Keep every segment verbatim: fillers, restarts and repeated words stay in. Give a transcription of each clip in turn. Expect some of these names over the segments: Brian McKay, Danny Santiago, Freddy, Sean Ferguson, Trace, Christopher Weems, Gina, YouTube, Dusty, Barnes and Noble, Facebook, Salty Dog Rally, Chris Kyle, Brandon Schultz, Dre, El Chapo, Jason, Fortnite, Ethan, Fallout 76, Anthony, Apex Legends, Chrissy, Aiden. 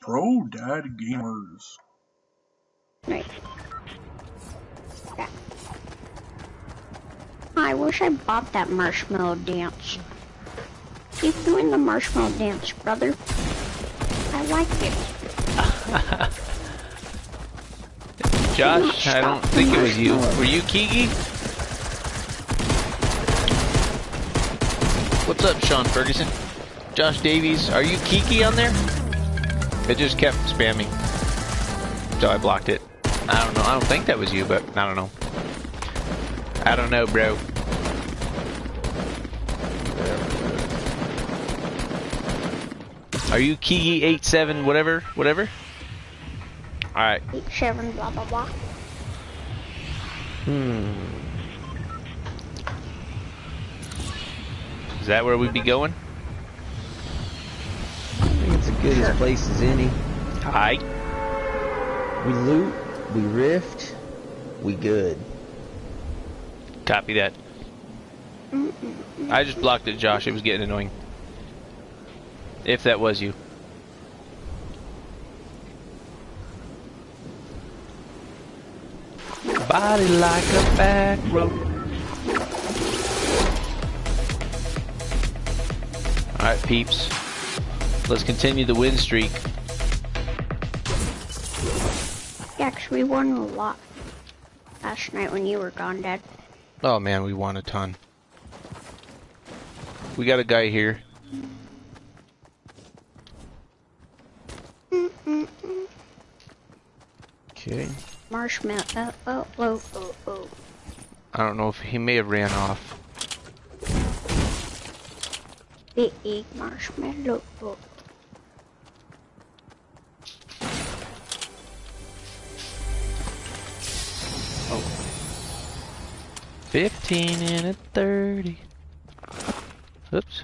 ProDad Gamers. Right. I wish I bought that marshmallow dance. Keep doing the marshmallow dance, brother. I like it. Josh, I don't think it was you. Were you Kiki? What's up, Sean Ferguson? Josh Davies, are you Kiki on there? It just kept spamming. So I blocked it. I don't know. I don't think that was you, but I don't know. I don't know, bro. Are you Kiki eight seven whatever? Whatever? Alright. eight seven blah blah blah. Hmm. Is that where we'd be going? I think it's as good as place as any. Hi. We loot, we rift, we good. Copy that. I just blocked it, Josh. It was getting annoying. If that was you. Body like a back rope. Alright, peeps. Let's continue the win streak. Actually, we won a lot last night when you were gone, Dad. Oh man, we won a ton. We got a guy here. Okay. Marshmallow. Oh, oh, oh, oh, oh. I don't know if he may have ran off. Big marshmallow. Oh. fifteen and a thirty. Oops.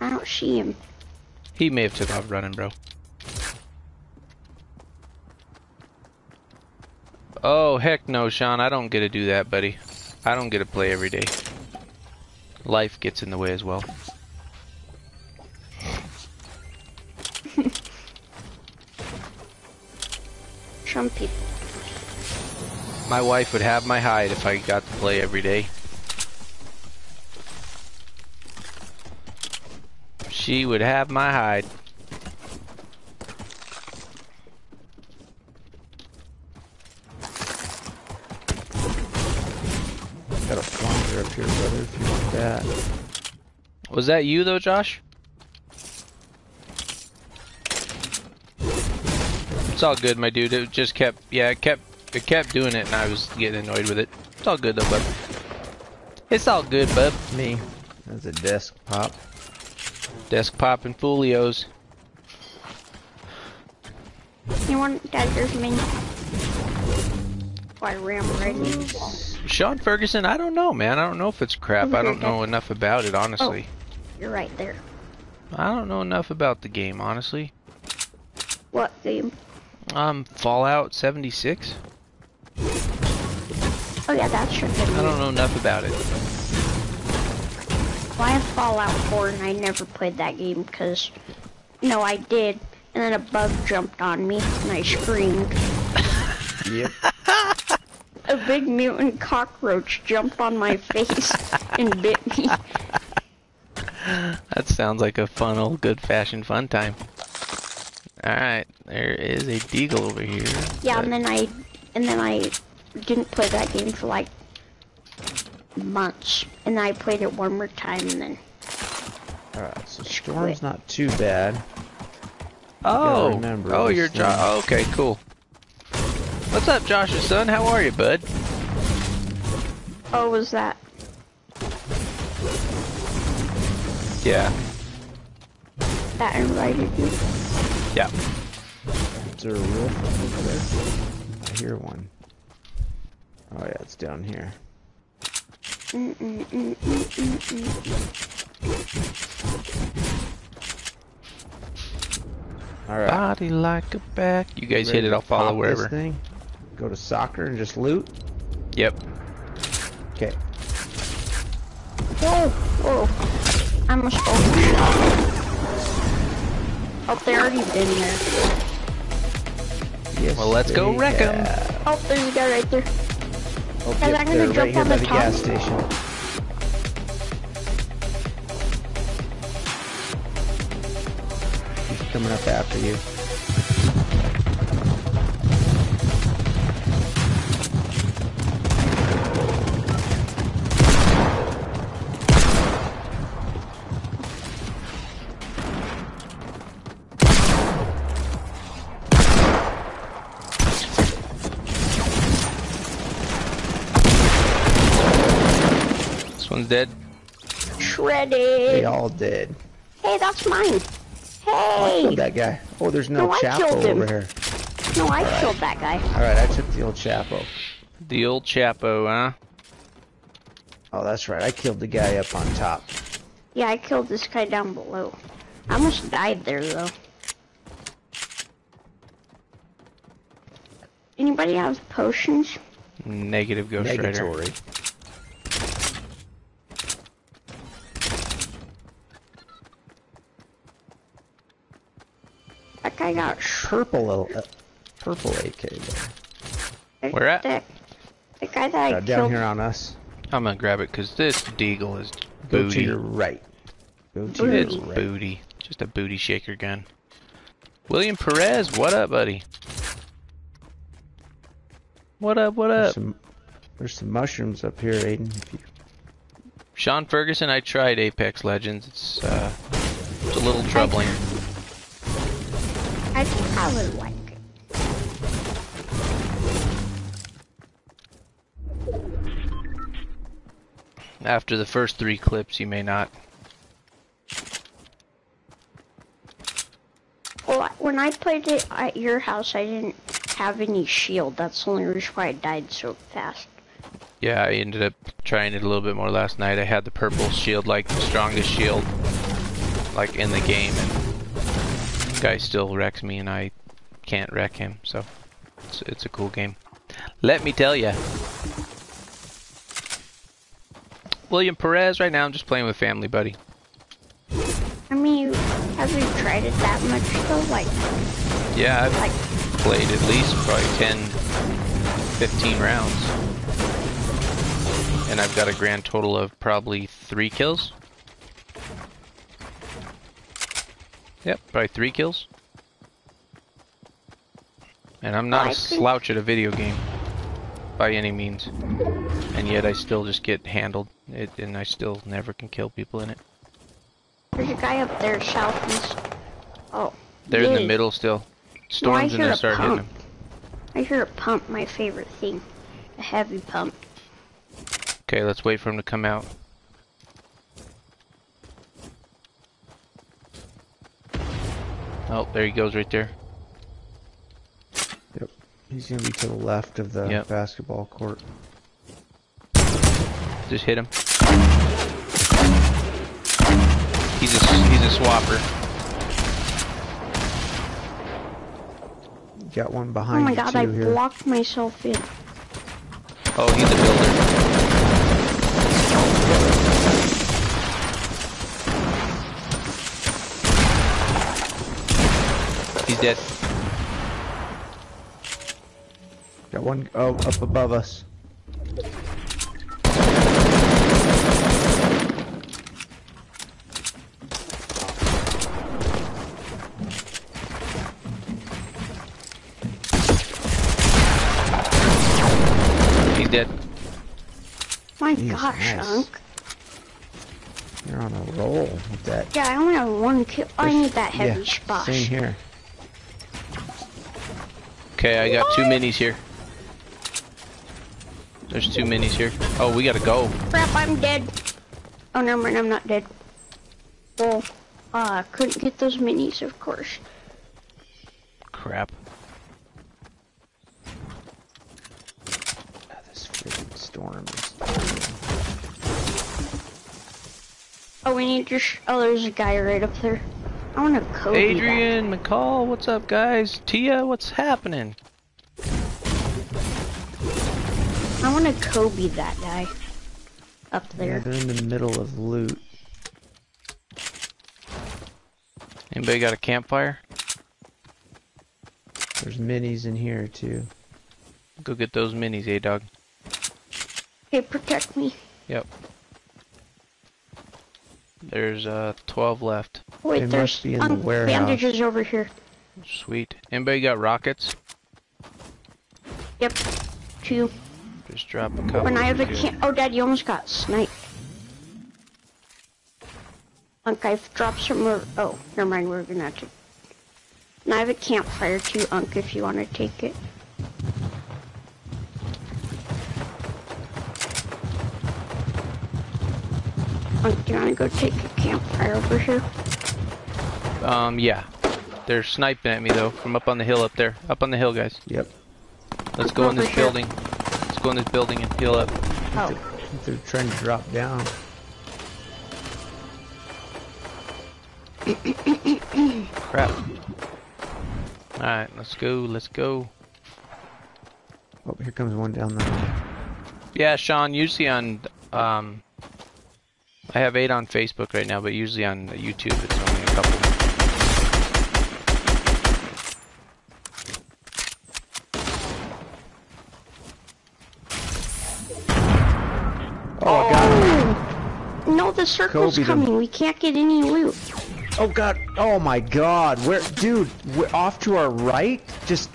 I don't see him. He may have took off running, bro. Oh, heck no, Sean. I don't get to do that, buddy. I don't get to play every day. Life gets in the way as well. Some people. My wife would have my hide if I got to play every day. She would have my hide. Got a flounder up here, brother, if you want that. Was that you, though, Josh? It's all good, my dude. It just kept, yeah, it kept... It kept doing it and I was getting annoyed with it. It's all good though, bub. It's all good, bub. Me. That's a desk pop. Desk pop and folios. You want that there's me? I ram right in. Sean Ferguson, I don't know, man. I don't know if it's crap. I don't know enough about it, honestly. Oh, you're right there. I don't know enough about the game, honestly. What game? Um, Fallout seventy-six? Oh yeah, that's true. I don't know enough about it. Well, I have Fallout Four, and I never played that game because, no, I did, and then a bug jumped on me, and I screamed. Yep. A big mutant cockroach jumped on my face and bit me. That sounds like a fun old good-fashioned fun time. All right, there is a deagle over here. Yeah, but... and then I, and then I. didn't play that game for like months, and I played it one more time, and then. Alright, so Storm's quit. Not too bad. Oh, you oh, you're Josh. Oh, okay, cool. What's up, Josh's son? How are you, bud? Oh, was that? Yeah. That invited you. Yeah. Is there a wolf over there? I hear one. Oh yeah, it's down here. Mm -mm -mm -mm -mm -mm. All right. Body like a back. You guys hit it. I'll follow wherever. Thing? Go to soccer and just loot. Yep. Okay. Whoa! Whoa! I'm a soldier. Oh, they already been there. Yes, well, let's go wreck them. Oh, there's a guy right there. Oh, yep, I'm gonna jump right on the, the top. Gas station. He's coming up after you. Dead. Shredded. They all dead. Hey, that's mine. Hey. Oh, I killed that guy. Oh, there's no, no Chapo over here. No, I right. killed that guy. All right, I took the old Chapo. The old Chapo, huh? Oh, that's right. I killed the guy up on top. Yeah, I killed this guy down below. I almost died there, though. Anybody have potions? Negative Ghost Negatory. Rider. I got purple, uh, purple A K. Where at? The, the guy that I uh, down here on us. I'm gonna grab it because this deagle is booty. Go to your right. Go to your it's right. booty. Just a booty shaker gun. William Perez, what up, buddy? What up? What up? There's some, there's some mushrooms up here, Aiden. If you... Sean Ferguson, I tried Apex Legends. It's uh, it's a little troubling. I think I would like it. After the first three clips, you may not. Well, when I played it at your house, I didn't have any shield. That's the only reason why I died so fast. Yeah, I ended up trying it a little bit more last night. I had the purple shield, like the strongest shield, like in the game, and guy still wrecks me and I can't wreck him, so it's, it's a cool game, let me tell you. William Perez, right now I'm just playing with family, buddy. I mean, have you tried it that much though? Like, yeah, I've like, played at least probably ten fifteen rounds and I've got a grand total of probably three kills. Yep, probably three kills. And I'm not oh, a slouch at a video game by any means. And yet I still just get handled it, and I still never can kill people in it. There's a guy up there southeast. Oh. They're in the middle still. Storms and they start hitting them. I hear a pump, my favorite thing. A heavy pump. Okay, let's wait for him to come out. Oh, there he goes right there. Yep. He's gonna be to the left of the yep. basketball court. Just hit him. He's a, he's a swapper. Got one behind you. Oh my god, I here. blocked myself in. Oh, he's a builder. He's dead. Got one oh, up above us. He's dead. My Jeez, gosh, nice. Unc. You're on a roll with that. Yeah, I only have one kill. Oh, I need that heavy yeah, spot. Same here. Okay, I got two minis here. There's two minis here. Oh, we gotta go. Crap, I'm dead. Oh, never mind, I'm not dead. Well, uh, couldn't get those minis, of course. Crap. Oh, this freaking storm is... Oh, we need to... Sh oh, there's a guy right up there. I want to Kobe Adrian, that. McCall, what's up, guys? Tia, what's happening? I want to Kobe that guy up there. Yeah, they're in the middle of loot. Anybody got a campfire? There's minis in here too. Go get those minis, eh, dog? They protect me. Yep. There's uh twelve left. Wait, they there's must be in the warehouse. Bandages over here. Sweet. Anybody got rockets? Yep. Two. Just drop a couple. When I have a can oh, Dad, you almost got sniped. Unc, I've dropped some more. Oh, never mind. We're gonna have to. And I have a campfire too, Unc, if you want to take it. Unc, do you want to go take a campfire over here? Um, yeah. They're sniping at me though, from up on the hill up there. Up on the hill, guys. Yep. Let's go in this building. Let's go in this building and heal up. Oh. They're trying to drop down. Crap. Alright, let's go, let's go. Oh, here comes one down there. Yeah, Sean, usually on, um, I have eight on Facebook right now, but usually on YouTube it's only a couple. Oh, I got him. No, the circle's coming. We can't get any loot. Oh god, oh my god, where, dude, we're off to our right? Just,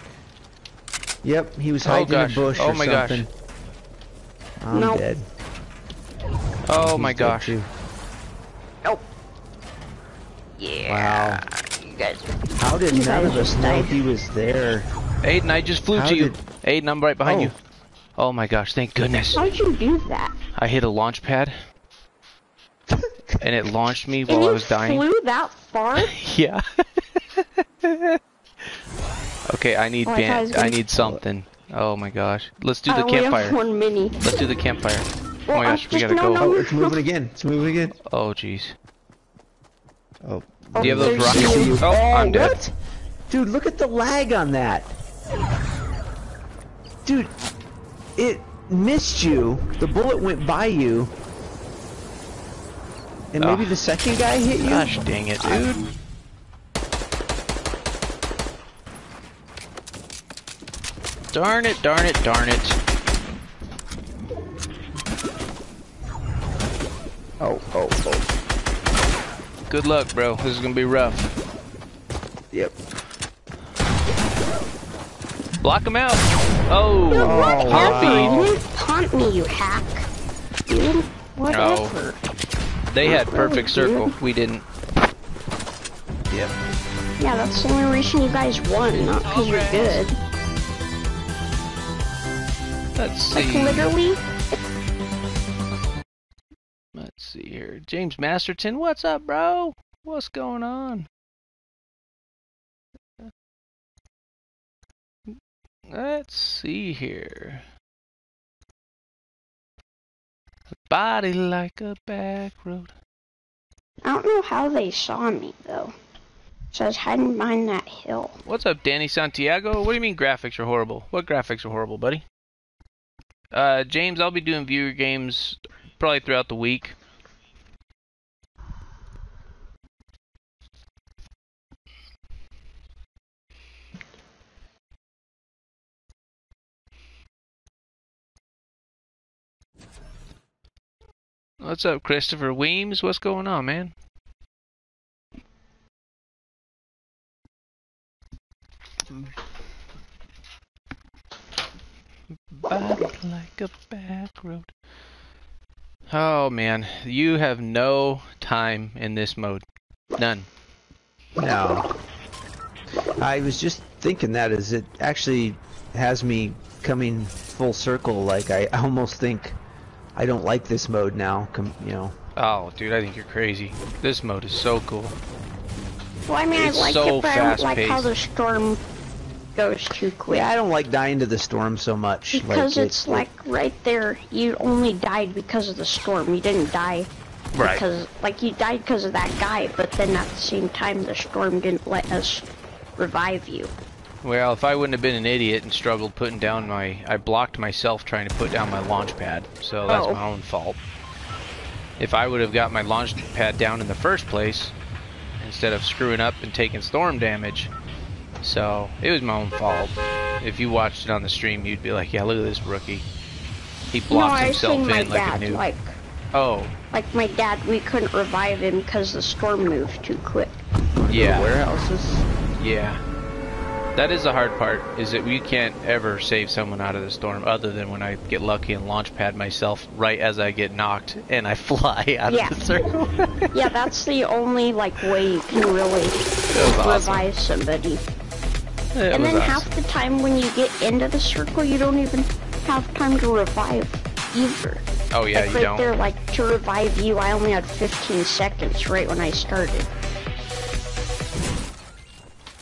yep, he was hiding oh in a bush oh or something. Oh my gosh. I'm nope. dead. Oh He's my gosh. Nope. Yeah. Wow. You guys are... How did you none of us know he was there? Aiden, I just flew How to did... you. Aiden, I'm right behind oh. you. Oh my gosh, thank goodness. How did you do that? I hit a launch pad. And it launched me while and I was dying. You flew that far? Yeah. Okay, I need oh, band. I, I need something. Oh my gosh. Let's do the uh, campfire. We have one mini. Let's do the campfire. Well, oh my gosh, just, we gotta no, go. No, oh, it's moving again. It's moving again. Oh jeez. Oh. Do you have those rockets? Oh, I'm dead. What? Dude, look at the lag on that. Dude, it missed you. The bullet went by you. And maybe oh. the second guy hit you? Gosh dang it, dude. Darn it, darn it, darn it. Oh, oh, oh. Good luck, bro. This is gonna be rough. Yep. Block him out. Oh, oh wow. You punt me, you hack. Dude, whatever. Oh. They had perfect circle. We didn't. Yep. Yeah, that's the only reason you guys won, not because you're good. Let's see. Like, literally. Let's see here. James Masterton, what's up, bro? What's going on? Let's see here. Body like a back road. I don't know how they saw me though. So I was hiding behind that hill. What's up, Danny Santiago? What do you mean graphics are horrible? What graphics are horrible, buddy? Uh, James, I'll be doing viewer games probably throughout the week. What's up, Christopher Weems? What's going on, man? Back like a back road. Oh, man. You have no time in this mode. None. No. I was just thinking that is it actually has me coming full circle. Like, I almost think... I don't like this mode now, com you know. Oh, dude, I think you're crazy. This mode is so cool. Well, I mean, it's I like so it, but I don't like paced. how the storm goes too quick. Yeah, I don't like dying to the storm so much. Because like, it's, it's like, like right there, you only died because of the storm. You didn't die right. because, like, you died because of that guy, but then at the same time, the storm didn't let us revive you. Well, if I wouldn't have been an idiot and struggled putting down my... I blocked myself trying to put down my launch pad, so that's oh. my own fault. If I would have got my launch pad down in the first place, instead of screwing up and taking storm damage. So it was my own fault. If you watched it on the stream, you'd be like, yeah, look at this rookie. He blocked no, himself in my like dad, a noob. Like, oh. Like my dad, we couldn't revive him because the storm moved too quick. Yeah. The warehouses? Yeah. That is the hard part, is that we can't ever save someone out of the storm other than when I get lucky and launch pad myself right as I get knocked and I fly out yeah. of the circle. Yeah, that's the only like way you can really revive awesome. somebody. It and then awesome. half the time when you get into the circle, you don't even have time to revive either. Oh yeah, like, you right don't. There, like to revive you, I only had fifteen seconds right when I started.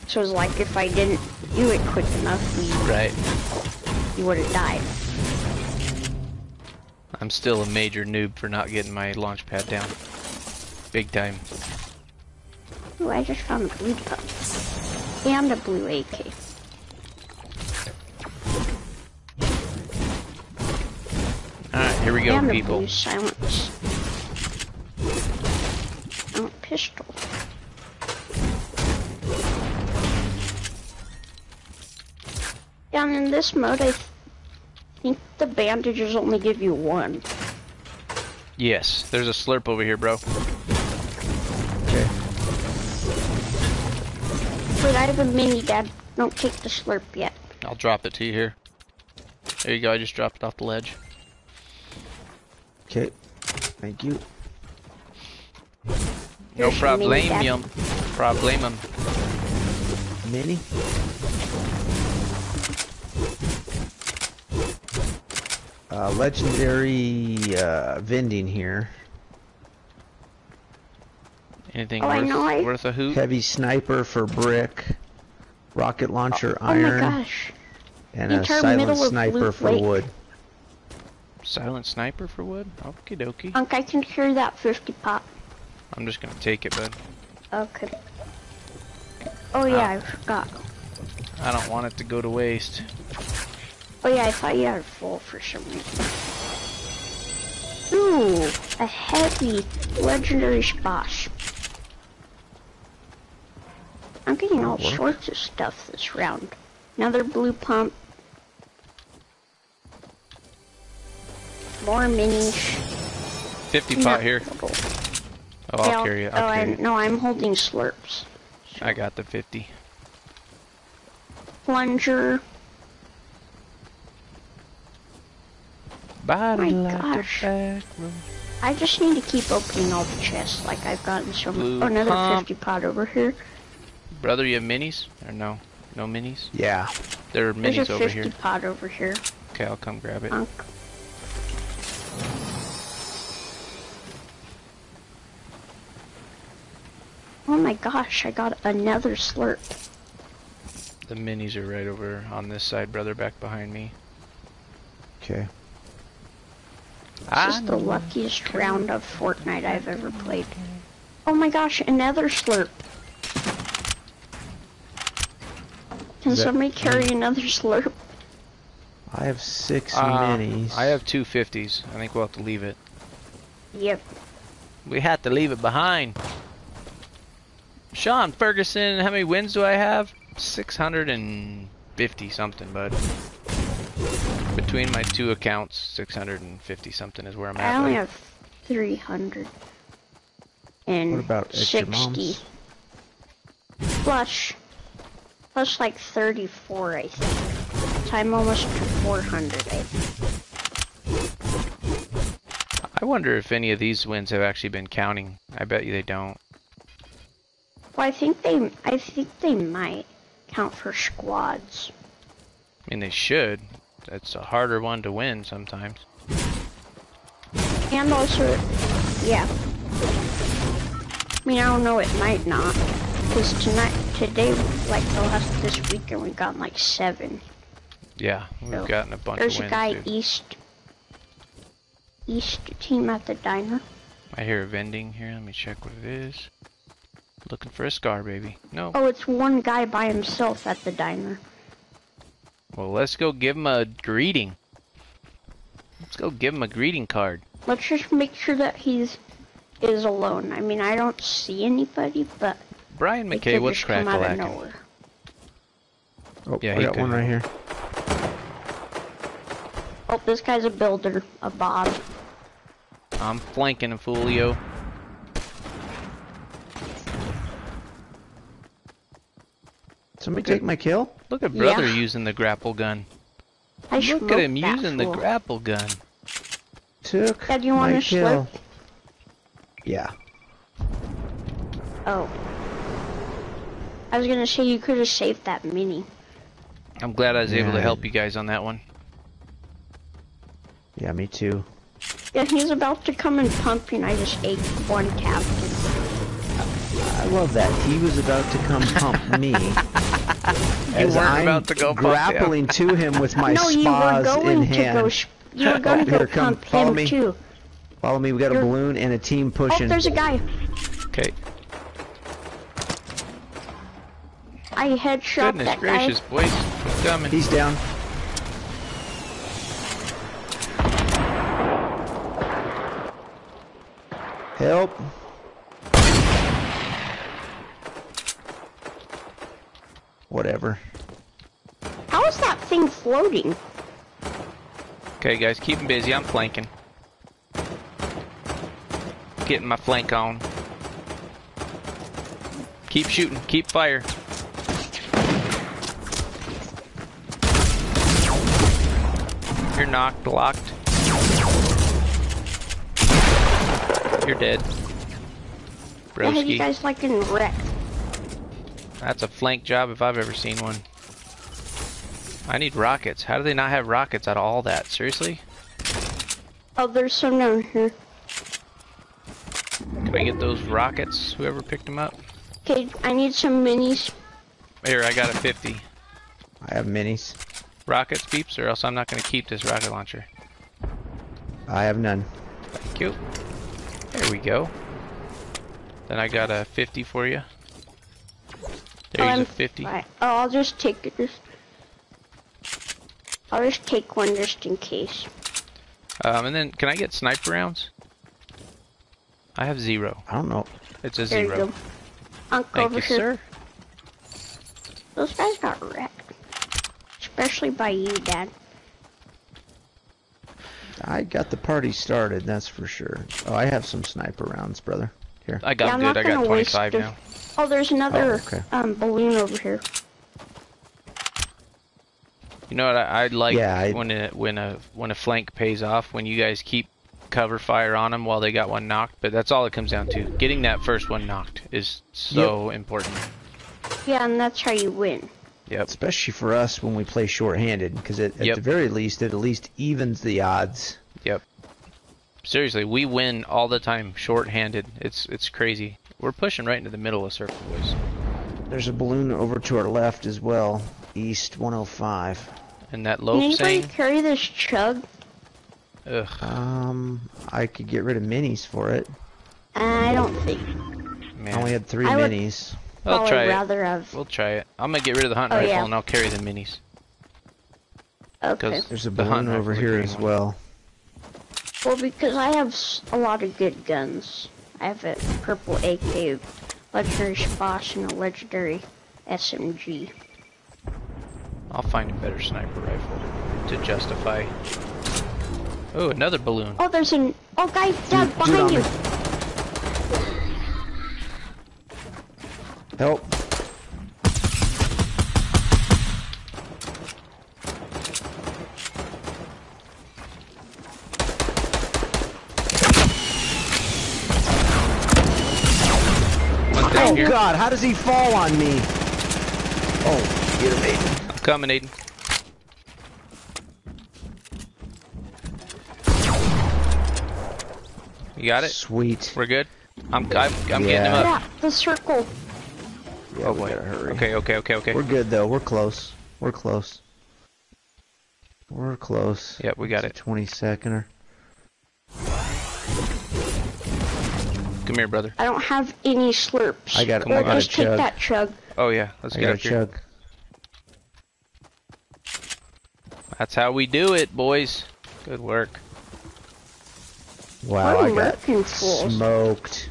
So it's like if I didn't do it quick enough, you, right. you would have died. I'm still a major noob for not getting my launch pad down. Big time. Ooh, I just found a blue pup. And a blue A K. Alright, here we go, and people. And a blue silence. Oh, pistol. Down in this mode, I th think the bandages only give you one. Yes, there's a slurp over here, bro. Okay. Wait, I have a mini, Dad. Don't take the slurp yet. I'll drop it to you here. There you go, I just dropped it off the ledge. Okay, thank you. No problem, yum. Problem, um. Mini? Uh, legendary uh, vending here. Anything oh, worth, I I... worth a hoot? Heavy sniper for brick, rocket launcher oh, iron, oh my gosh. and you a silent sniper for Lake. wood. Silent sniper for wood? Okie dokie. Unc, I can hear that fifty pop. I'm just gonna take it, bud. Okay. Oh yeah, oh. I forgot. I don't want it to go to waste. Oh yeah, I thought you had full for some reason. Ooh, a heavy legendary Spash. I'm getting all sorts of stuff this round. Another blue pump. More minis. fifty pot here. Double. Oh, I'll, I'll carry it. I'll oh, carry I'm, it. No, I'm holding slurps. So. I got the fifty. Plunger. Oh my gosh. I just need to keep opening all the chests, like I've gotten so much. Oh, another pump. fifty pot over here. Brother, you have minis? Or no? No minis? Yeah. There are minis over here. There's a fifty pot over here. Okay, I'll come grab it. Punk. Oh my gosh, I got another slurp. The minis are right over on this side, brother, back behind me. Okay. This is the luckiest round of Fortnite I've ever played. Oh my gosh, another slurp. Can somebody carry another slurp? I have six uh, minis. I have two fifties. I think we'll have to leave it. Yep. We had to leave it behind. Sean Ferguson, how many wins do I have? six hundred fifty something, bud. Between my two accounts, six hundred fifty something is where I'm at. I only have three hundred. And what about extra moms? Plus, plus like thirty-four, I think. So I'm almost to four hundred, I think. I wonder if any of these wins have actually been counting. I bet you they don't. Well, I think they, I think they might count for squads. I mean, they should. That's a harder one to win sometimes. And also, yeah. I mean, I don't know, it might not. Because tonight, today, like the last, this weekend, we've gotten like seven. Yeah, we've so, gotten a bunch of wins. There's a guy dude. east, east team at the diner. I hear vending here, let me check what it is. Looking for a scar, baby. No. Oh, it's one guy by himself at the diner. Well, let's go give him a greeting. Let's go give him a greeting card. Let's just make sure that he's is alone. I mean, I don't see anybody, but Brian McKay, what's crack-a-lacking? Oh, yeah, I got one right here. Oh, this guy's a builder, a Bob. I'm flanking a foolio. Somebody take my kill? Look at brother yeah. using the grapple gun. I Look at him using fool. the grapple gun. Took Dad, you want my to kill. Slip? Yeah. Oh. I was gonna say you could have saved that mini. I'm glad I was yeah. able to help you guys on that one. Yeah, me too. Yeah, he's about to come and pump you and I just ate one captain. I love that. He was about to come pump me. As I'm about to go grappling to him with my no, spas in hand. Go you were going oh, to go come. pump Follow him me. too. Follow me. We got You're... a balloon and a team pushing. Oh, there's a guy. Okay. I headshot Goodness that gracious, guy. Goodness gracious, boys. He's coming. He's down. Help. Whatever. How is that thing floating? Okay, guys, keep him busy. I'm flanking. Getting my flank on. Keep shooting. Keep fire. You're knocked, locked. You're dead. Broski. How do you guys like in wreck? That's a flank job if I've ever seen one. I need rockets. How do they not have rockets out of all that? Seriously? Oh, there's some down here. Can I get those rockets? Whoever picked them up? Okay, I need some minis. Here, I got a fifty. I have minis. Rockets, peeps, or else I'm not going to keep this rocket launcher. I have none. Thank you. There we go. Then I got a fifty for you. There's oh, a fifty. Right. Oh, I'll just take it. I'll just take one just in case. Um, and then, can I get sniper rounds? I have zero. I don't know. It's a there zero. Uncle Thank over you, here. sir. Those guys got wrecked. Especially by you, Dad. I got the party started, that's for sure. Oh, I have some sniper rounds, brother. Here. I got yeah, good. I got twenty-five the... now. Oh, there's another oh, okay. um, balloon over here. You know what I, I like yeah, I... when a, when a when a flank pays off, when you guys keep cover fire on them while they got one knocked. But that's all it comes down to. Getting that first one knocked is so yep. important. Yeah, and that's how you win. Yep. Especially for us when we play shorthanded, because at yep. the very least, it at least evens the odds. Yep. Seriously, we win all the time shorthanded. It's it's crazy. We're pushing right into the middle of circle, boys. There's a balloon over to our left as well, east one oh five. And that low. Can anybody saying, carry this chug? Ugh. Um, I could get rid of minis for it. I don't think. Man. I only had three I minis. I'll try rather it. Have... We'll try it. I'm gonna get rid of the hunting oh, rifle yeah. and I'll carry the minis. Okay. There's a balloon the over here as well. Well, because I have a lot of good guns. I have a purple A K, legendary Sposh, and a legendary S M G. I'll find a better sniper rifle to justify. Oh, another balloon. Oh, there's an... Oh, guys, down behind you. Help. Oh, here. God, how does he fall on me? Oh, get him, Aiden. I'm coming, Aiden. You got it? Sweet. We're good? I'm, I'm, I'm yeah. getting him up. Yeah, the circle. Yeah, oh, boy. Hurry. Okay, okay, okay, okay. We're good, though. We're close. We're close. We're close. Yep, we got it's it. twenty-seconder. Come here, brother. I don't have any slurps. I got it. Well, I got just take that chug. Oh, yeah. Let's I get up here. Chug. That's how we do it, boys. Good work. Wow, I got smoked.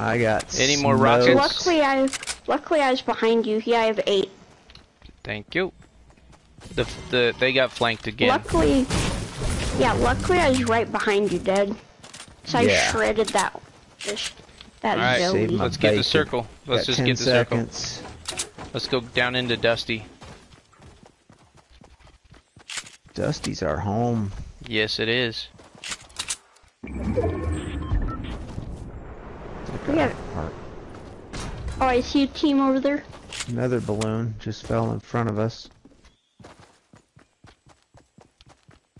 I got any smokes. More rockets? Luckily, I was, luckily I was behind you. Yeah, I have eight. Thank you. The the they got flanked again. Luckily, yeah. Luckily, I was right behind you, Dad. So yeah. I shredded that. Just that. All right, let's bacon. Get the circle. Let's got just get the seconds. Circle. Let's go down into Dusty. Dusty's our home. Yes, it is. Yeah. Oh, I see a team over there. Another balloon just fell in front of us.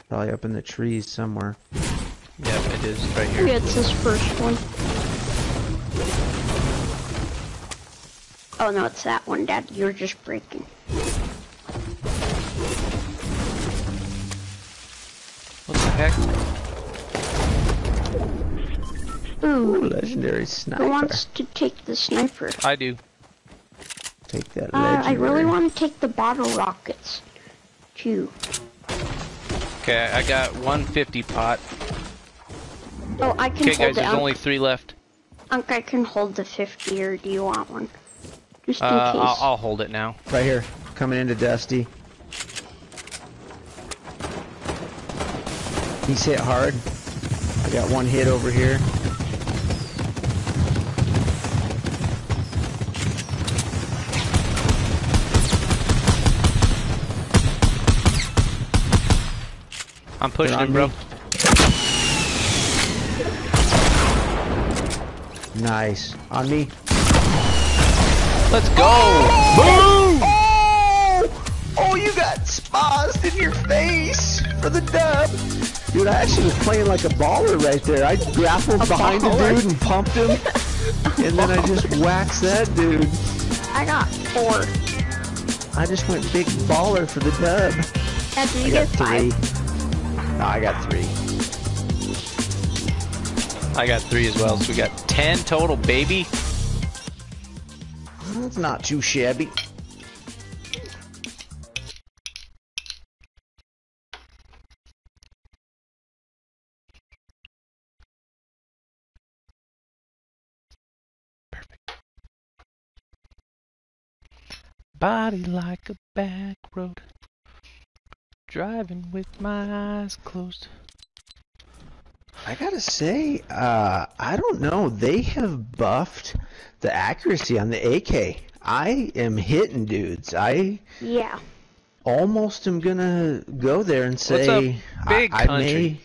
Probably up in the trees somewhere. Yeah, it is right here. Yeah, it's this first one. Oh no, it's that one, Dad. You're just breaking. What the heck? Ooh, legendary sniper. Who wants to take the sniper? I do. Take that legendary. Uh, I really want to take the bottle rockets, too. Okay, I got one fifty pot. Oh, I can okay, hold guys, the... Okay, guys, there's only three left. Unc, I can hold the fifty, or do you want one? Just in uh, case. I'll, I'll hold it now. Right here. Coming into Dusty. He's hit hard. I got one hit over here. I'm pushing him, bro. Nice. On me. Let's go! Oh! Boom! Oh! Oh, you got spazzed in your face for the dub. Dude, I actually was playing like a baller right there. I grappled a behind the dude and pumped him. And then I just waxed that dude. I got four. I just went big baller for the dub. After you get five. No, I got three. I got three as well, so we got ten total, baby. That's not too shabby. Perfect. Body like a back road. Driving with my eyes closed. I gotta say, uh, I don't know. They have buffed the accuracy on the A K. I am hitting dudes. I yeah. Almost am gonna go there and say big I, I may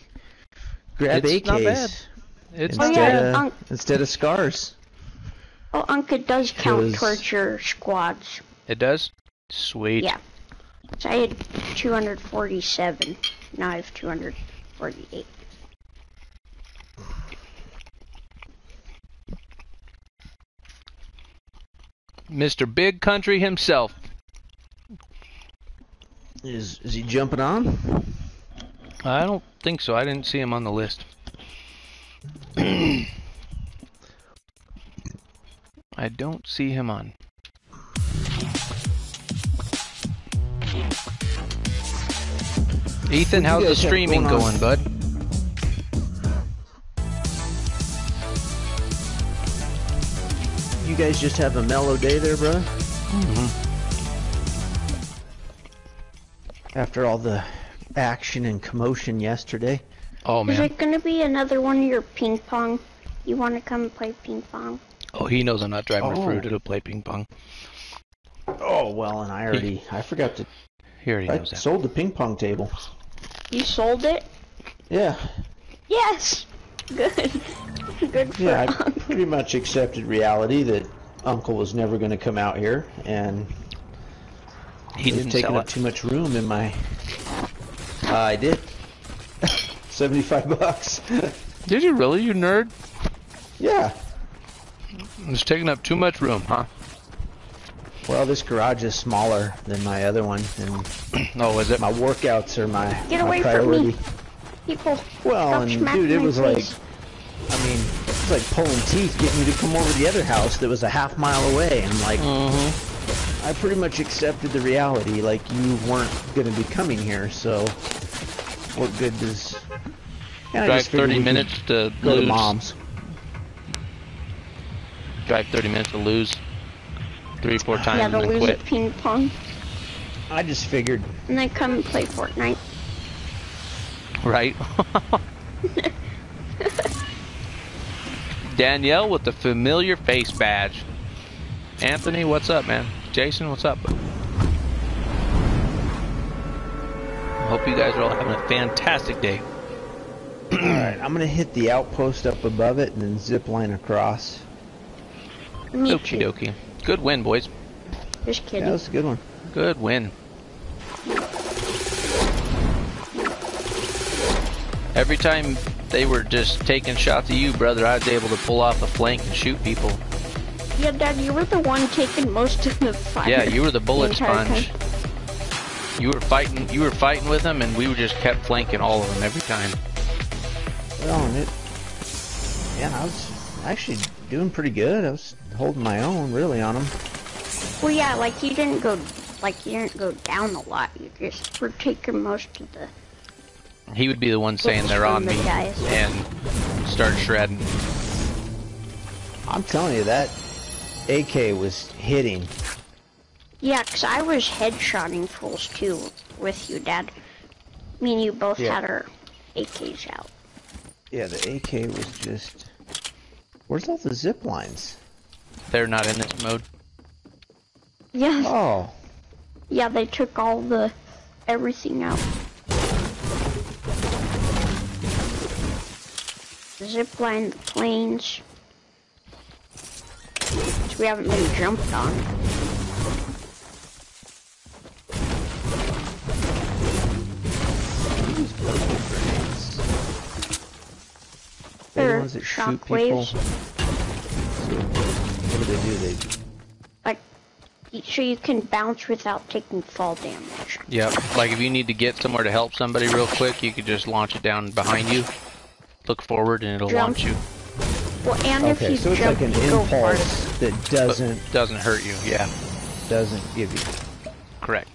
grab it's A Ks not bad. It's instead, not bad. Of, um, instead of scars. Oh, Unc, it does count towards your squads. It does. Sweet. Yeah. So I had two hundred forty-seven. Now I have two hundred forty-eight. Mister Big Country himself. Is is he jumping on? I don't think so. I didn't see him on the list. I don't see him on. Ethan, how's the streaming going, bud? You guys just have a mellow day there, bro? Mm-hmm. After all the action and commotion yesterday. Oh, man. Is it going to be another one of your ping pong? You want to come and play ping pong? Oh, he knows I'm not driving oh. fruit. It'll play ping pong. Oh, well, and I already... I forgot to... Here he I knows sold that. The ping pong table. You sold it? Yeah. Yes! Good. Good for Yeah, Uncle. I pretty much accepted reality that Uncle was never going to come out here, and he was taking up it. Too much room in my... Uh, I did. seventy-five bucks. Did you really, you nerd? Yeah. It's taking up too much room, huh? Well, this garage is smaller than my other one, and oh, is it? My workouts are my, Get my away priority. From me. People, well, and dude, it was face. Like, I mean, it was like pulling teeth getting me to come over to the other house that was a half mile away, and like, mm-hmm. I pretty much accepted the reality, like you weren't going to be coming here, so what good does? And Drive I just thirty minutes to go lose. To mom's. drive thirty minutes to lose three, four times yeah, and then quit. Ping pong. I just figured. And then come and play Fortnite. Right. Danielle with the familiar face badge. Anthony, what's up, man? Jason, what's up? Hope you guys are all having a fantastic day. Alright, I'm gonna hit the outpost up above it and then zip line across. Okie dokie. Good win, boys. Just kidding. Yeah, that was a good one. Good win. Every time they were just taking shots at you, brother, I was able to pull off a flank and shoot people. Yeah, Dad, you were the one taking most of the fire. Yeah, you were the bullet the sponge. Time. You were fighting. You were fighting with them, and we just kept flanking all of them every time. Well, it, yeah, I was actually doing pretty good. I was holding my own, really, on them. Well, yeah, like you didn't go, like you didn't go down a lot. You just were taking most of the. He would be the one saying they're on me and start shredding. I'm telling you, that A K was hitting. Yeah, because I was headshotting fools, too, with you, Dad. Me and you both yeah. had our A Ks out. Yeah, the A K was just... Where's all the zip lines? They're not in this mode. Yeah. Oh. Yeah, they took all the... everything out. The zip line, the planes. Which we haven't been jumped on. They're the ones that shoot people. So, what do they do? They like so you can bounce without taking fall damage. Yeah, like if you need to get somewhere to help somebody real quick, you could just launch it down behind you. Look forward, and it'll jump. launch you. Well, and okay, if you so it's jump, like an impulse that doesn't but doesn't hurt you. Yeah, doesn't give you. Correct.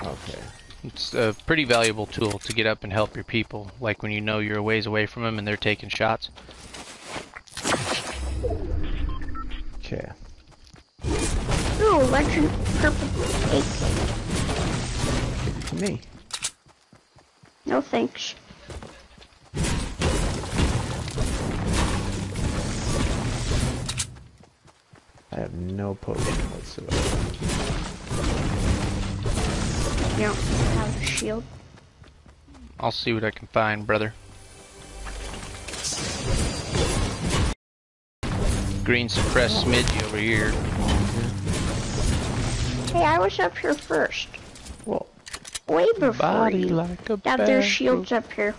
Okay. It's a pretty valuable tool to get up and help your people, like when you know you're a ways away from them and they're taking shots. Okay. Ooh, electric purple. Me. No thanks. I have no potion whatsoever. You don't have a shield. I'll see what I can find, brother. Green suppressed smidgy over here. Hey, I was up here first. Well, way before body you. Like a Dad, there's shields up here.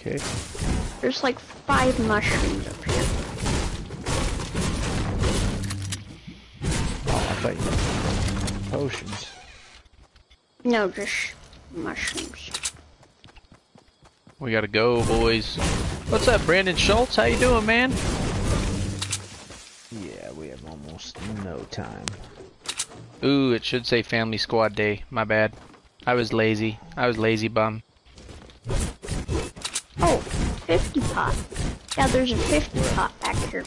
Okay. There's like five mushrooms up here. Oh, I thought you. Potions. No, just mushrooms. We gotta go, boys. What's up, Brandon Schultz? How you doing, man? Yeah, we have almost no time. Ooh, it should say Family Squad Day. My bad. I was lazy. I was lazy bum. Oh, fifty pot. Yeah, there's a fifty pot back here.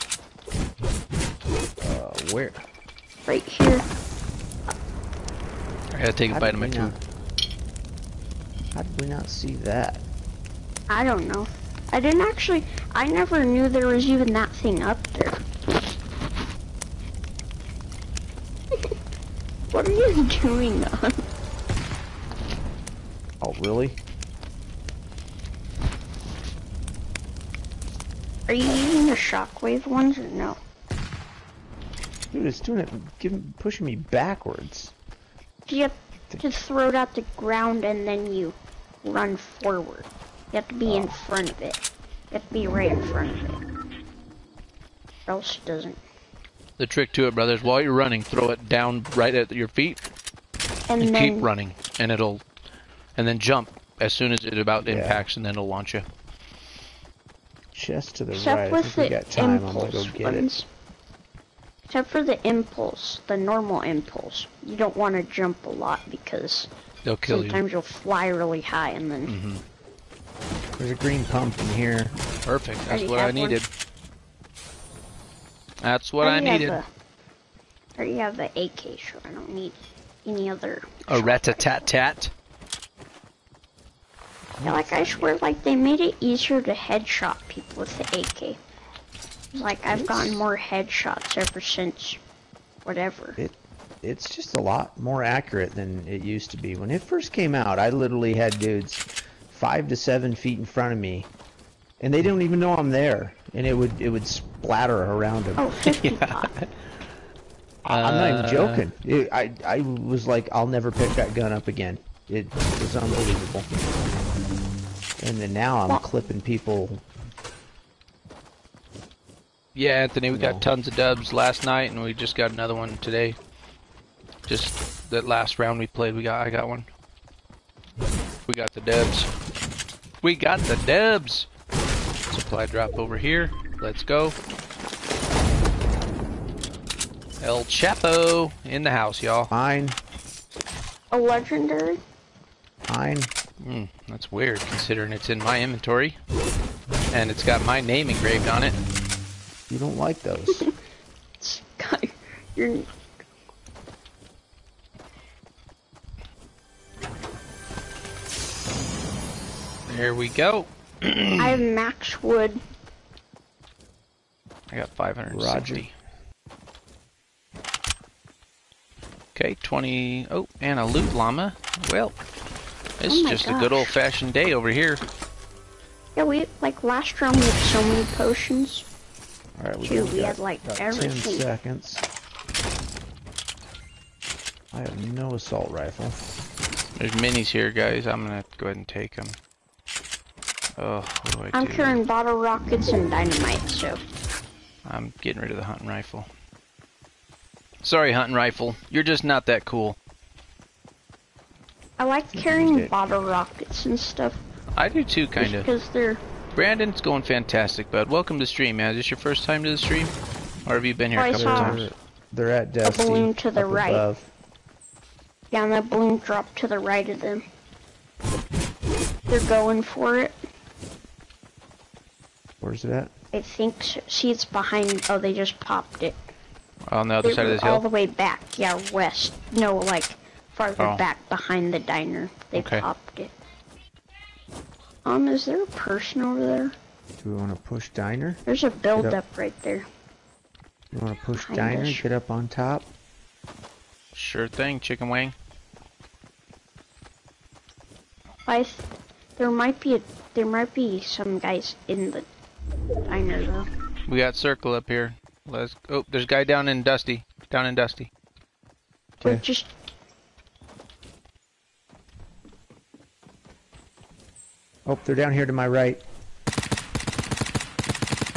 Uh, where? Right here. I gotta take a bite of my food. How did we not see that? I don't know. I didn't actually... I never knew there was even that thing up there. What are you doing on? Oh, really? Are you using the shockwave ones or no? Dude, it's doing it... Giving, pushing me backwards. You have to throw it out the ground and then you run forward. You have to be oh. in front of it. You have to be right in front of it. Or else it doesn't. The trick to it, brothers, while you're running, throw it down right at your feet and, and then, keep running, and it'll, and then jump as soon as it about yeah. impacts, and then it'll launch you. Just to the Except right. I think we got time. I'm gonna go get it. Except for the impulse, the normal impulse. You don't want to jump a lot because They'll kill sometimes you. you'll fly really high and then... Mm-hmm. There's a green pump in here. Perfect. That's what I needed. That's what I needed. I already have the A K, so I don't need any other. A rat-a-tat-tat. Yeah, like I swear, like they made it easier to headshot people with the A K. Like I've gotten more headshots ever since, whatever. It, it's just a lot more accurate than it used to be. When it first came out, I literally had dudes five to seven feet in front of me, and they don't even know I'm there, and it would it would splatter around them. Oh, fifty yeah. I'm not even joking. It, I I was like, I'll never pick that gun up again. It was unbelievable. And then now I'm well, clipping people. Yeah, Anthony, we no. got tons of dubs last night, and we just got another one today. Just that last round we played, we got I got one. We got the dubs. We got the dubs. Supply drop over here. Let's go. El Chapo in the house, y'all. Fine. A legendary. Fine. Hmm, that's weird considering it's in my inventory and it's got my name engraved on it. You don't like those. God, you're... There we go. I have max wood. I got five hundred sixty. Roger. Okay, twenty. Oh, and a loot llama. Well. It's oh just gosh. a good old-fashioned day over here. Yeah, we, like, last round we had so many potions. All right, we, Dude, we got, had, like, got everything. ten seconds. I have no assault rifle. There's minis here, guys. I'm gonna go ahead and take them. Oh, what do I I'm do? carrying bottle rockets and dynamite, so... I'm getting rid of the hunting rifle. Sorry, hunting rifle. You're just not that cool. I like carrying bottle rockets and stuff. I do too, kind of. Because they're... Brandon's going fantastic, bud. Welcome to stream, man. Is this your first time to the stream? Or have you been here oh, a couple times? They're at Dusty. A balloon to the right. Above. Yeah, and that balloon dropped to the right of them. They're going for it. Where's it at? I think... So. See, it's behind... Oh, they just popped it. On the other they side of this hill? All the way back. Yeah, west. No, like... farther oh. back behind the diner. They okay. popped it. Um, is there a person over there? Do we want to push diner? There's a build up. up right there. You want to push behind diner? Us. Get up on top? Sure thing, chicken wing. I th there might be a there might be some guys in the diner though. We got circle up here. Let's oh there's a guy down in Dusty. Down in Dusty. Okay. We're just Oh, they're down here to my right.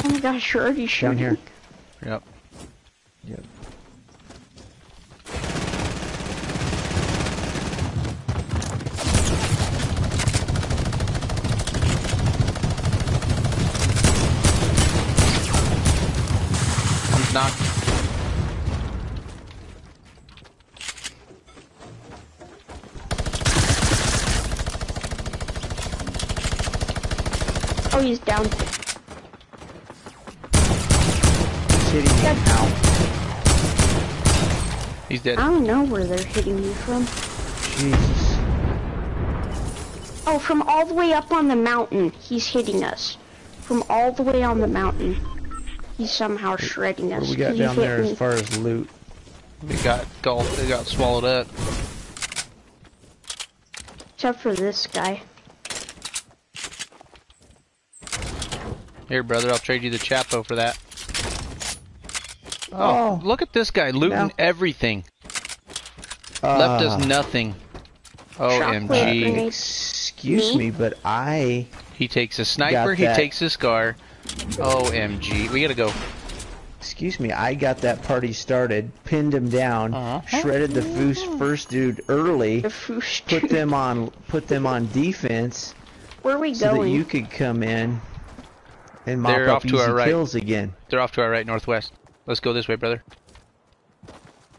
Oh my gosh, you're already shooting. Down here. Yep. Yep. I'm knocked. Oh, he's down. He's hitting me now. He's dead. I don't know where they're hitting me from. Jesus. Oh, from all the way up on the mountain, he's hitting us. From all the way on the mountain, he's somehow shredding us. What do we got down there as far as loot? They got golf. They got swallowed up. Except for this guy. Here, brother, I'll trade you the Chapo for that. Oh, oh look at this guy looting no. everything. Uh, Left us nothing. O M G. Excuse me, but I... He takes a sniper, he takes his car. O M G. We gotta go. Excuse me, I got that party started, pinned him down, uh-huh. shredded the foos first dude early, the first dude. put them on put them on defense. Where are we so going? That you could come in. And mop They're up off to our right. kills again. They're off to our right, northwest. Let's go this way, brother.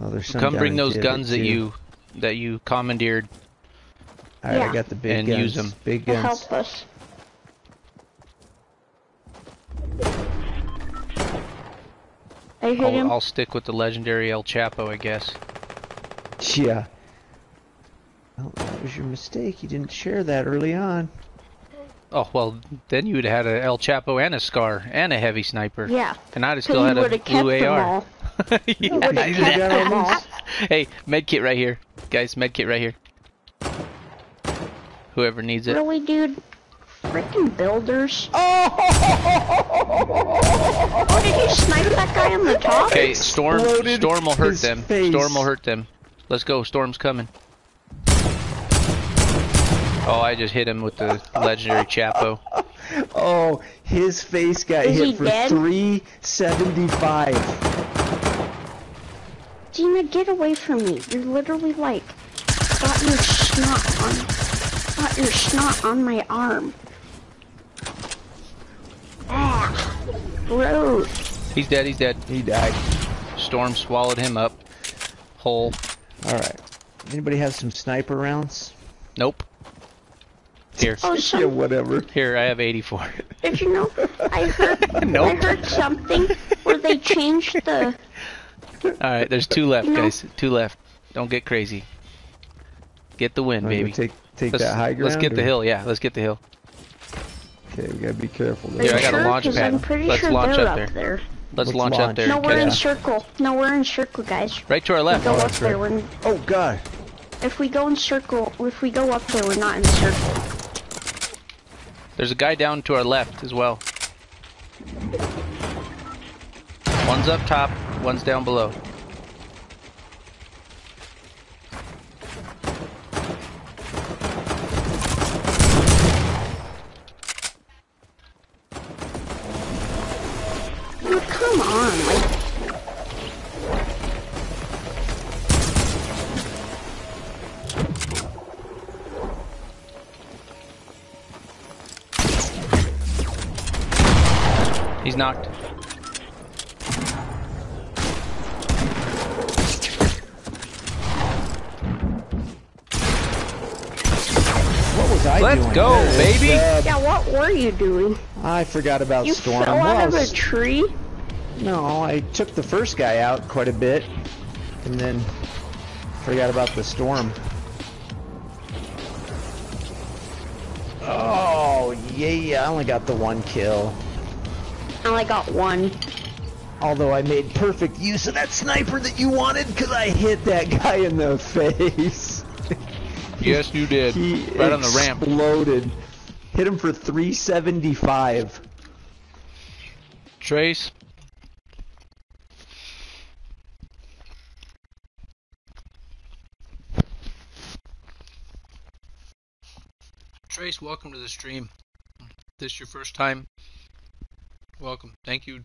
Oh, Come bring those guns that you that you commandeered. All right, yeah. I got the big and guns. Use them. Big guns. Help us. I hate I'll, him. I'll stick with the legendary El Chapo, I guess. Yeah. Well, that was your mistake. You didn't share that early on. Oh, well, then you would have had an El Chapo and a Scar and a heavy sniper. Yeah. And I'd have still had a blue A R. You would have kept them all. Hey, medkit right here. Guys, medkit right here. Whoever needs it. Really, dude? Freaking builders. Oh! Oh, did you snipe that guy on the top? Okay, Storm, Storm will hurt them. Face. Storm will hurt them. Let's go, Storm's coming. Oh, I just hit him with the legendary Chapo. Oh, his face got Is hit for dead? three seventy-five. Gina, get away from me. You're literally like, got your snot on. Got your snot on my arm. Ah, gross. He's dead. He's dead. He died. Storm swallowed him up. Whole. All right. Anybody have some sniper rounds? Nope. Here. Oh, some... yeah, whatever. Here, I have eighty-four. Did you know? I heard. Nope. I heard something where they changed the. All right. There's two left, you guys. Know? Two left. Don't get crazy. Get the win, I'm baby. Take, take let's, that high ground. Let's get or... the hill, yeah. Let's get the hill. Okay, we gotta be careful. There. Here, I got sure, a launch pad. Let's sure launch up, up there. there. Let's, let's launch, launch up there. No, we're yeah. in circle. No, we're in circle, guys. Right to our left. Go oh, up there. Right. In... oh god. If we go in circle, if we go up there, we're not in circle. There's a guy down to our left as well. One's up top. One's down below. He's knocked. What was I Let's doing? Go, That's baby! Bad. Yeah, what were you doing? I forgot about you Storm. You fell out was... of a tree? No, I took the first guy out quite a bit, and then forgot about the Storm. Oh, yeah, I only got the one kill. I only got one. Although I made perfect use of that sniper that you wanted, because I hit that guy in the face. Yes, you did. He right on the ramp. Exploded. Hit him for three seventy-five. Trace. Trace, welcome to the stream. This your first time? Welcome. Thank you.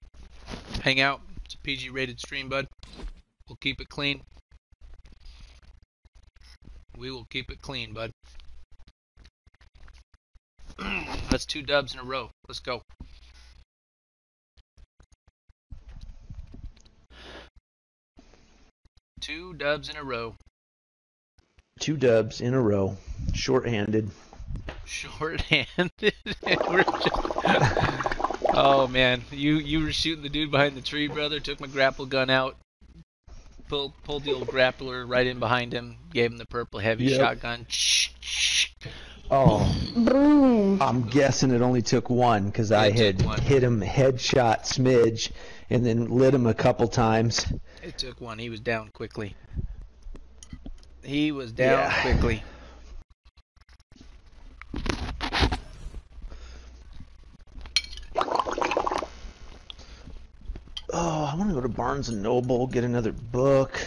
Hang out. It's a P G rated stream, bud. We'll keep it clean. We will keep it clean, bud. That's two dubs in a row. Let's go. Two dubs in a row. Two dubs in a row. Shorthanded. Shorthanded. And we're just... Oh man, you you were shooting the dude behind the tree, brother. Took my grapple gun out, pulled pulled the old grappler right in behind him, gave him the purple heavy yep. shotgun. Oh, boom! I'm guessing it only took one because I had one. hit him headshot smidge, and then lit him a couple times. It took one. He was down quickly. He was down yeah. quickly. Oh, I want to go to Barnes and Noble, get another book.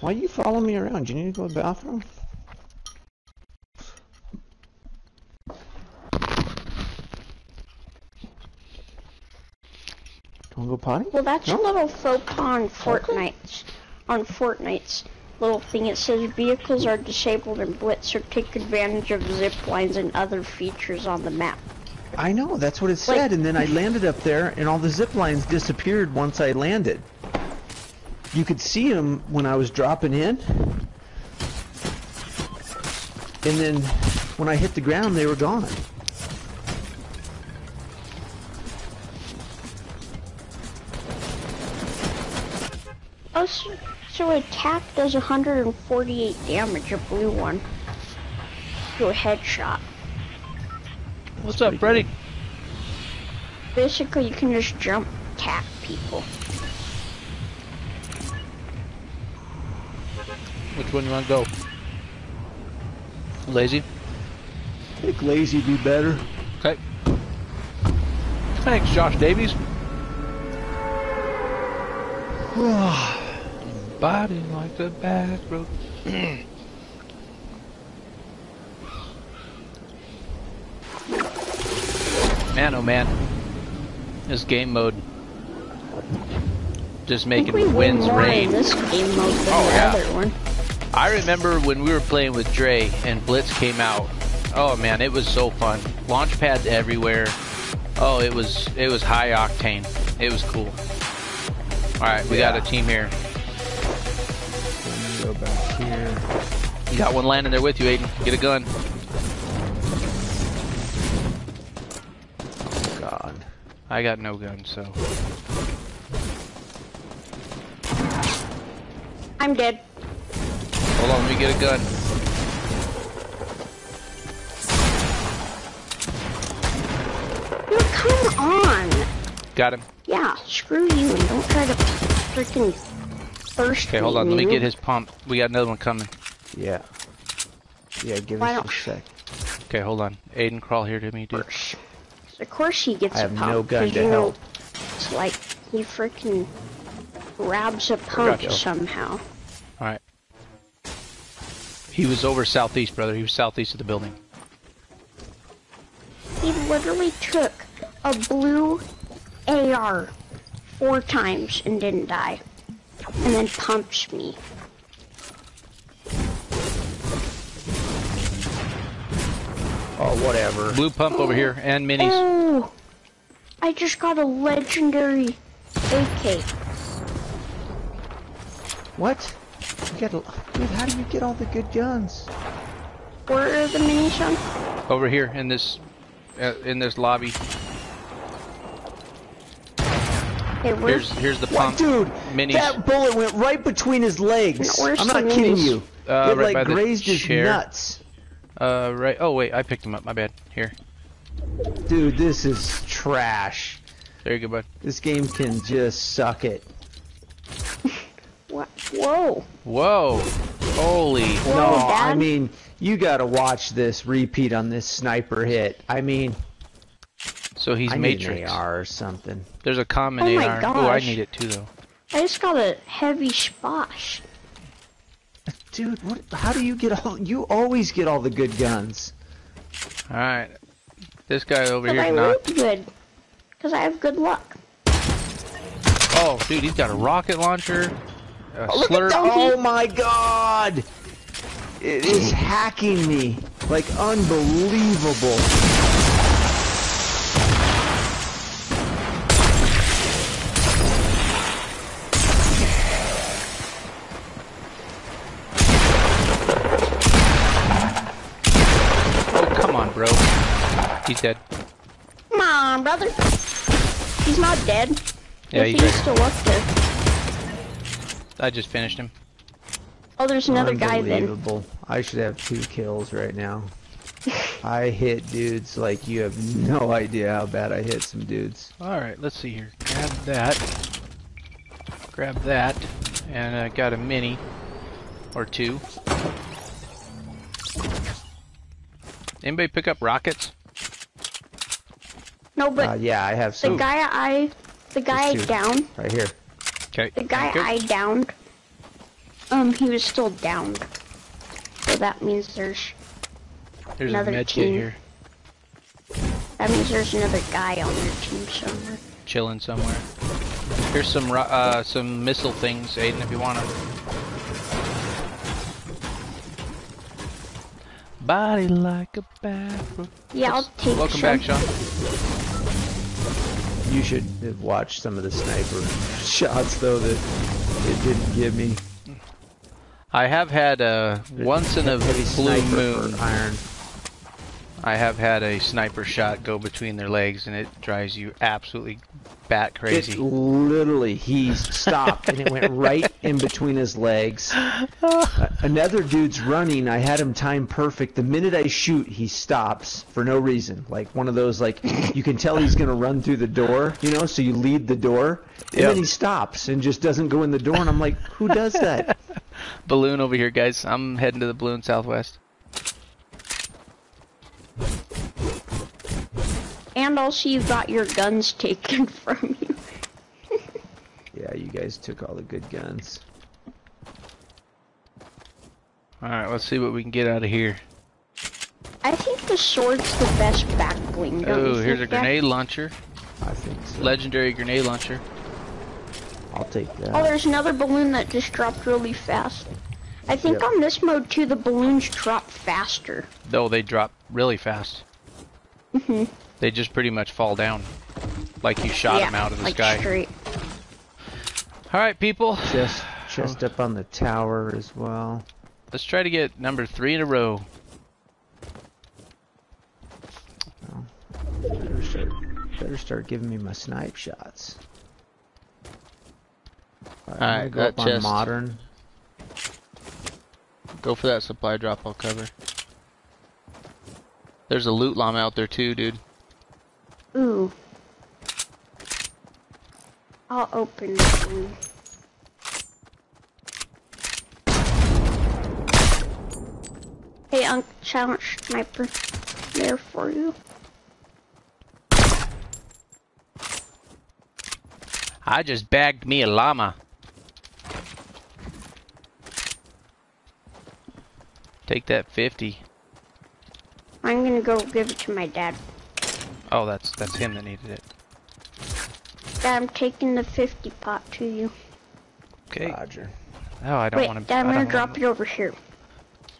Why are you following me around? Do you need to go to the bathroom? Don't go potty? Well, that's no? a little faux pas on Fortnite's, okay. on Fortnite's little thing. It says vehicles are disabled in Blitz or take advantage of zip lines and other features on the map. I know, that's what it said, like, and then I landed up there, and all the zip lines disappeared once I landed. You could see them when I was dropping in, and then when I hit the ground, they were gone. Also, so attack does one hundred forty-eight damage, a blue one. To a headshot. What's up, Freddy? Basically, you can just jump attack people. Which one you want to go? Lazy? I think lazy be better. Okay. Thanks, Josh Davies. Body like the back road. Man, oh man. This game mode. Just making wins rain. This game mode than oh, the yeah. other one. I remember when we were playing with Dre and Blitz came out. Oh man, it was so fun. Launch pads everywhere. Oh, it was it was high octane. It was cool. Alright, we yeah. got a team here. Go back here. You got one landing there with you, Aiden. Get a gun. God. I got no gun, so. I'm dead. Hold on, let me get a gun. Well, come on. Got him. Yeah, screw you. Don't try to freaking thirst. Okay, hold on. You. Let me get his pump. We got another one coming. Yeah. Yeah, give Why us don't... a sec. Okay, hold on. Aiden, crawl here to me, dude. Of course he gets I a pump. I have no gun to help. Know, it's like he freaking grabs a pump somehow. All right. He was over southeast, brother. He was southeast of the building. He literally took a blue A R four times and didn't die. And then pumps me. Oh, whatever. Blue pump oh. over here and minis. Oh, I just got a legendary A K. What? You got a, dude, how do you get all the good guns? Where are the minis from? Over here in this, uh, in this lobby. Hey, here's here's the pump. What, dude, minis. That bullet went right between his legs. I'm not kidding minis? you. Uh, it right like grazed his chair. nuts. Uh, right. Oh wait, I picked him up. My bad. Here. Dude, this is trash. There you go, bud. This game can just suck it. What? Whoa. Whoa. Holy. Whoa, no, Dad. I mean, you gotta watch this repeat on this sniper hit. I mean. So he's I Matrix. Need an A R or something. There's a common oh A R. Oh, I need it too, though. I just got a heavy splash. Dude, what? How do you get all? You always get all the good guns. All right, this guy over here. I loot good, cause I have good luck. Oh, dude, he's got a rocket launcher. A oh, slurp. Oh my God! It is hacking me like unbelievable. He's dead. Come on, brother. He's not dead. Yeah, he's, he's still up there. I just finished him. Oh, there's another guy then. Unbelievable. I should have two kills right now. I hit dudes like you have no idea how bad I hit some dudes. All right, let's see here. Grab that. Grab that. And I got a mini or two. Anybody pick up rockets? No, but uh, yeah, I have some. The guy I, the guy I downed. Right here. Okay. The guy okay. I downed. Um, he was still downed. So that means there's. There's another a med team. kit here. That means there's another guy on their team somewhere. Chilling somewhere. Here's some uh some missile things, Aiden, if you want them. Body like a bathroom. Yeah, I'll take. Welcome some. back, Sean. You should watch some of the sniper shots, though, that it didn't give me. I have had a once in a blue moon. Iron. I have had a sniper shot go between their legs, and it drives you absolutely bat crazy. It literally, he stopped, and it went right in between his legs. Uh, another dude's running. I had him timed perfect. The minute I shoot, he stops for no reason. Like one of those, like, you can tell he's going to run through the door, you know, so you lead the door, and yep. then he stops and just doesn't go in the door, and I'm like, who does that? Balloon over here, guys. I'm heading to the balloon southwest. And also you got your guns taken from you. Yeah, you guys took all the good guns. Alright, let's see what we can get out of here. I think the sword's the best back bling. Oh, here's a that? grenade launcher. I think so. Legendary grenade launcher. I'll take that. Oh, there's another balloon that just dropped really fast. I think yep. on this mode too, the balloons drop faster. No, they drop really fast. Mm-hmm. They just pretty much fall down, like you shot yeah, them out of the like sky. Straight. All right, people. Just chest up on the tower as well. Let's try to get number three in a row. Well, better start, better start giving me my snipe shots. All right, All right I'm gonna go up on modern. Go for that supply drop. I'll cover. There's a loot llama out there too, dude. Ooh. I'll open this one. Hey, Unc, silent sniper there for you. I just bagged me a llama. Take that fifty. I'm gonna go give it to my dad. Oh, that's that's him that needed it. Dad, I'm taking the fifty pot to you. Okay. Roger. Oh, I don't want to. Dad, I'm gonna drop wanna... you over here.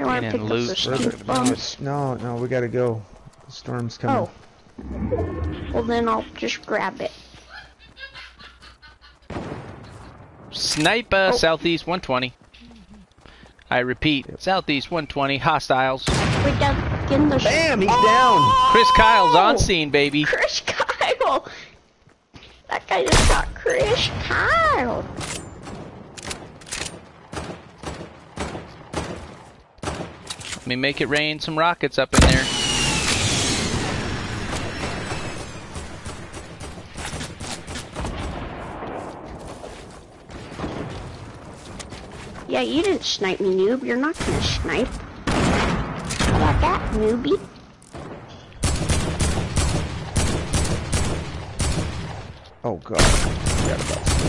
I want to pick up this stuff. No, no, we gotta go. The storm's coming. Oh. Well, then I'll just grab it. Sniper, oh. Southeast one twenty. I repeat, yep. Southeast one twenty, hostiles. Wait, Dad. In the Bam! He's oh! down! Chris Kyle's on scene, baby! Chris Kyle! That guy just got Chris Kyle! Let me make it rain some rockets up in there. Yeah, you didn't snipe me, noob. You're not gonna snipe. About that, newbie. Oh god, I forgot about that.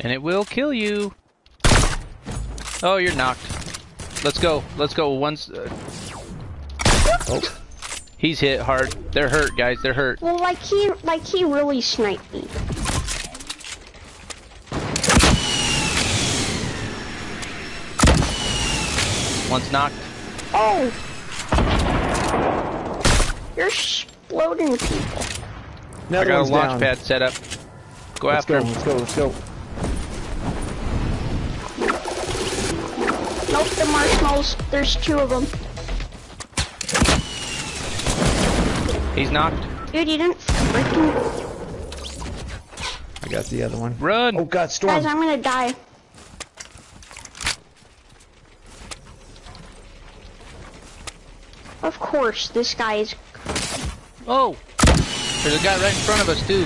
And it will kill you. Oh, you're knocked. Let's go. Let's go. Once. Uh... Oh. He's hit hard. They're hurt, guys. They're hurt. Well, like he, like he really sniped me. One's knocked. Oh! You're exploding people. Another I got a launch down. pad set up. Go let's after go, him. Let's go, let's go. Nope, the marshmallows. There's two of them. He's knocked. Dude, you didn't freaking... I got the other one. Run! Oh god, storm. Guys, I'm gonna die. Of course, this guy is... Oh! There's a guy right in front of us, too.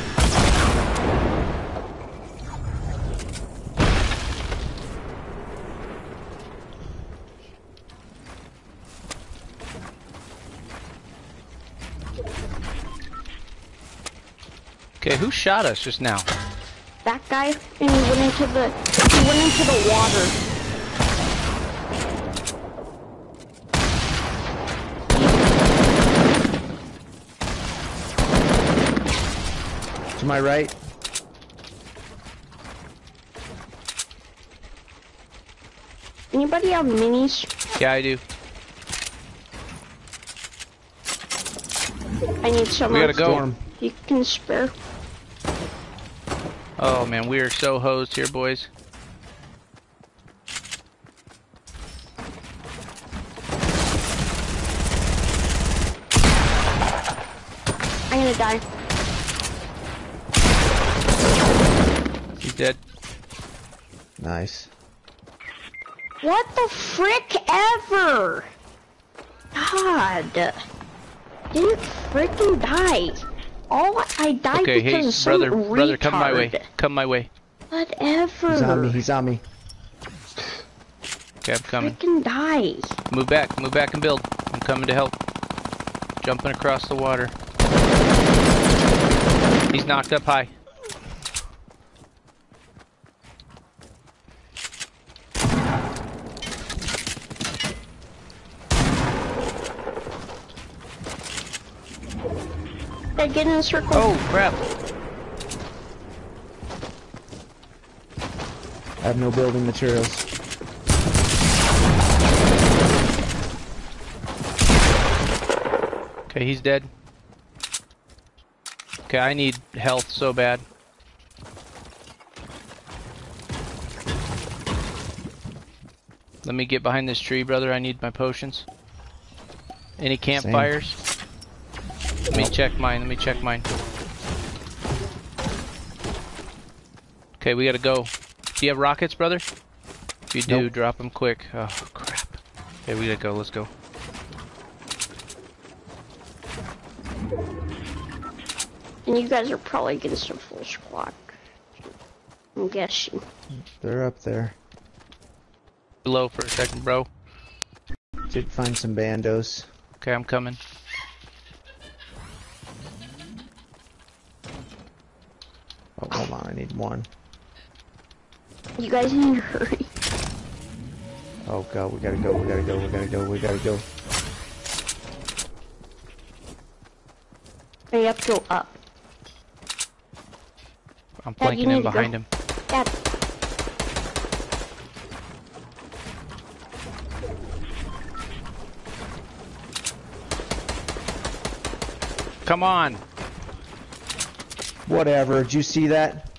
Okay, who shot us just now? That guy, and he went into the... He went into the water. Am I right? Anybody have minis? Yeah, I do. I need some. We gotta go. You can spare. Oh man, we are so hosed here, boys. gonna die. He's dead. Nice. What the frick ever? God. Didn't frickin' die. All I died okay, because hey, of some brother, retard. Brother, come my way. Come my way. Whatever. He's on me, he's on me. Okay, I'm coming. Frickin' die. Move back, move back and build. I'm coming to help. Jumping across the water. He's knocked up high. Get in a circle. Oh crap! I have no building materials. Okay, he's dead. Okay, I need health so bad. Let me get behind this tree, brother. I need my potions. Any campfires? Same. Let me check mine, let me check mine. Okay, we gotta go. Do you have rockets, brother? If you do, nope. Drop them quick. Oh, crap. Okay, we gotta go, let's go. And you guys are probably against a full squad. I'm guessing. They're up there. Below for a second, bro. Did find some bandos. Okay, I'm coming. Oh, hold on, I need one. You guys need to hurry. Oh god, we gotta go, we gotta go, we gotta go, we gotta go. Hurry up, go up. I'm flanking him behind him. Dad. Come on! Whatever, did you see that?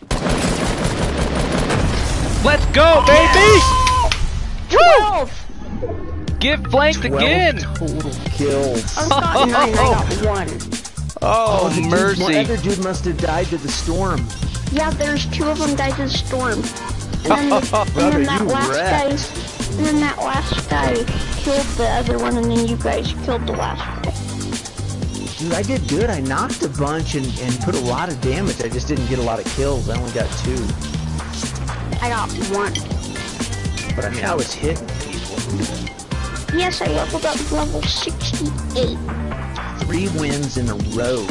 Let's go, baby! twelve! Get flanked twelve again! Total kills. I got nine, I got one. Oh, oh mercy. Dude, one other dude must have died to the storm. Yeah, there's two of them died to the storm. And then, and then that last guy, and then that last guy killed the other one, and then you guys killed the last guy. Dude, I did good. I knocked a bunch and, and put a lot of damage. I just didn't get a lot of kills. I only got two. I got one. But I mean, I was hitting people. Yes, I leveled up level sixty-eight. Three wins in a row.